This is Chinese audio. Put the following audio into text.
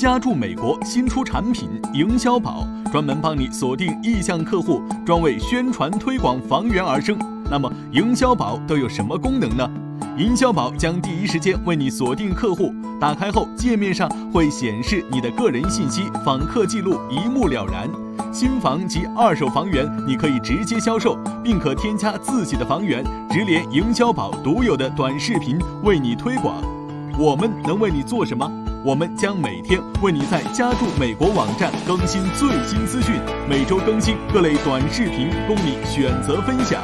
家住美国新出产品营销宝，专门帮你锁定意向客户，专为宣传推广房源而生。那么营销宝都有什么功能呢？营销宝将第一时间为你锁定客户，打开后界面上会显示你的个人信息、访客记录，一目了然。新房及二手房源你可以直接销售，并可添加自己的房源，直连营销宝独有的短视频为你推广。我们能为你做什么？我们将每天为你在家住美国网站更新最新资讯，每周更新各类短视频供你选择分享。